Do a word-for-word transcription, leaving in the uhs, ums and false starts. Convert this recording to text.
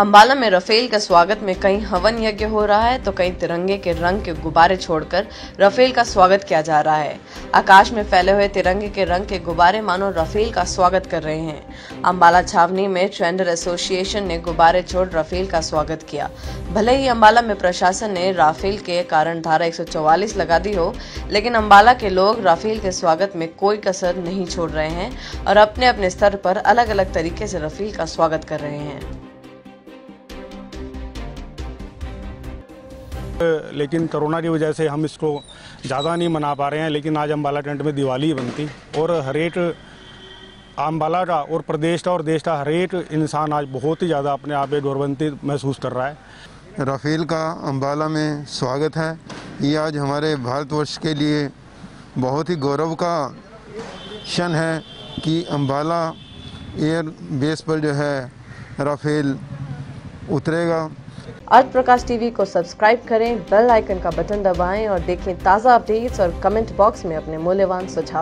अंबाला में राफेल के स्वागत में कहीं हवन यज्ञ हो रहा है तो कहीं तिरंगे के रंग के गुब्बारे छोड़कर राफेल का स्वागत किया जा रहा है। आकाश में फैले हुए तिरंगे के रंग के गुब्बारे मानो राफेल का स्वागत कर रहे हैं। अंबाला छावनी में ट्रेंडर एसोसिएशन ने गुब्बारे छोड़ राफेल का स्वागत किया। भले ही अंबाला में प्रशासन ने राफेल के कारण धारा एक सौ चौवालीस लगा दी हो, लेकिन अंबाला के लोग राफेल के स्वागत में कोई कसर नहीं छोड़ रहे हैं और अपने अपने स्तर पर अलग अलग तरीके से राफेल का स्वागत कर रहे हैं। लेकिन कोरोना की वजह से हम इसको ज़्यादा नहीं मना पा रहे हैं, लेकिन आज अंबाला टेंट में दिवाली बनती और हरेक अंबाला का और प्रदेश का और देश का हरेक इंसान आज बहुत ही ज़्यादा अपने आप में गौरवान्वित महसूस कर रहा है। राफेल का अंबाला में स्वागत है। ये आज हमारे भारतवर्ष के लिए बहुत ही गौरव का क्षण है कि अंबाला एयर बेस पर जो है राफेल उतरेगा। अर्थ प्रकाश टीवी को सब्सक्राइब करें, बेल आइकन का बटन दबाएं और देखें ताज़ा अपडेट्स और कमेंट बॉक्स में अपने मूल्यवान सुझाव।